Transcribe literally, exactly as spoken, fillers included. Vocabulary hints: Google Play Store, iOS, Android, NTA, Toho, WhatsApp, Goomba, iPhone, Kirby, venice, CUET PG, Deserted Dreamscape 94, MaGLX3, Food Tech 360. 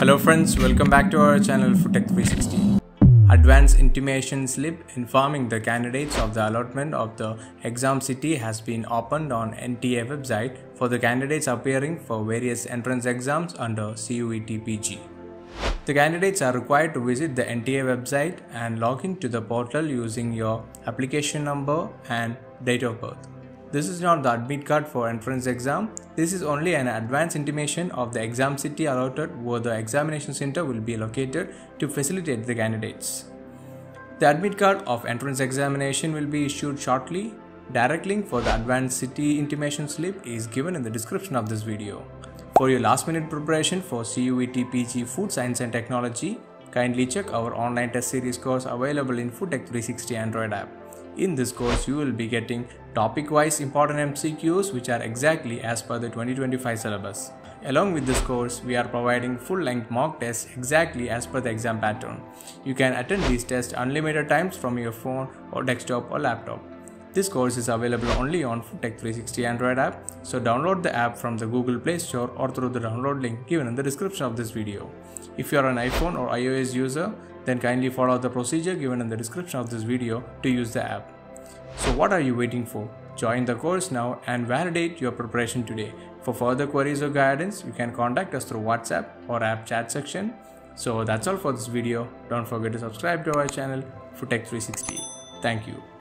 Hello friends, welcome back to our channel Food Tech three sixty. Advance intimation slip informing the candidates of the allotment of the exam city has been opened on N T A website for the candidates appearing for various entrance exams under C U E T P G. The candidates are required to visit the N T A website and log in to the portal using your application number and date of birth. This is not the admit card for entrance exam. This is only an advance intimation of the exam city allotted where the examination center will be located to facilitate the candidates. The admit card of entrance examination will be issued shortly. Direct link for the advance city intimation slip is given in the description of this video. For your last minute preparation for C U E T P G Food Science and Technology, kindly check our online test series course available in Food Tech three sixty Android app. In this course, you will be getting topic-wise important M C Qs which are exactly as per the twenty twenty-five syllabus. Along with this course, we are providing full-length mock tests exactly as per the exam pattern. You can attend these tests unlimited times from your phone or desktop or laptop. This course is available only on Food Tech three sixty Android app, so download the app from the Google Play Store or through the download link given in the description of this video. If you are an iPhone or iOS user, then kindly follow the procedure given in the description of this video to use the app. So what are you waiting for? Join the course now and validate your preparation today. For further queries or guidance, you can contact us through WhatsApp or app chat section. So that's all for this video. Don't forget to subscribe to our channel, Food Tech three sixty. Thank you.